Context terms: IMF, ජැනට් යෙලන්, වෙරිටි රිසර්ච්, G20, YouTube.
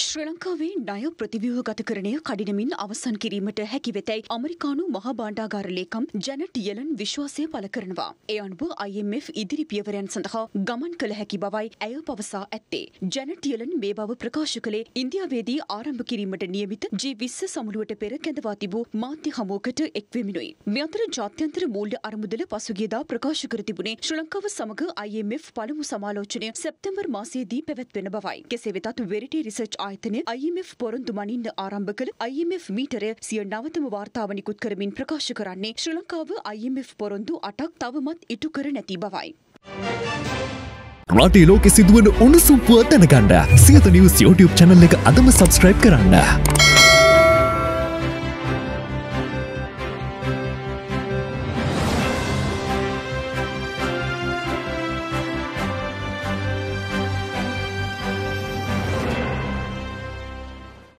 ශ්‍රී ලංකාවේ ණය ප්‍රතිව්‍යුහගත කරණය කඩිනමින් අවසන් කිරීමට හැකි වෙතයි ඇමරිකානු මහා භාණ්ඩාගාර ලේකම් ජැනට් යෙලන් විශ්වාසය පළ කරනවා. ඒ අනුව IMF ඉදිරි පියවරයන් සඳහා ගමන් කළ හැකි බවයි ඇය පවසා ඇත්තේ. ජැනට් යෙලන් මේ බව ප්‍රකාශ කළේ ඉන්දියාවේදී ආරම්භ කිරීමට නියමිත G20 සමුළුවට පෙර කැඳවා තිබූ මාධ්‍ය හමුවකට එක් වෙමිනුයි. මේ අතර ජාත්‍යන්තර මූල්‍ය අරමුදල පසුගියදා ප්‍රකාශ කර තිබුණේ ශ්‍රී ලංකාව සමග IMF පළමු සමාලෝචනය සැප්තැම්බර් මාසයේදී පැවැත්වෙන බවයි. කෙසේ වෙතත් වෙරිටි රිසර්ච් ආයතනයේ IMF පොරොන්දු මනින්න ආරම්භ කළ IMF මීටරය 9 තම වාර්තාව නිකුත් කරමින් ප්‍රකාශ කරන්නේ ශ්‍රී ලංකාව IMF පොරොන්දු 8ක් තවමත් ඉටු කර නැති බවයි. රටේ ලෝකෙ සිදුවන උණුසුම් පුවත් දැනගන්න සියත නිවුස් YouTube channel එක අදම subscribe කරන්න.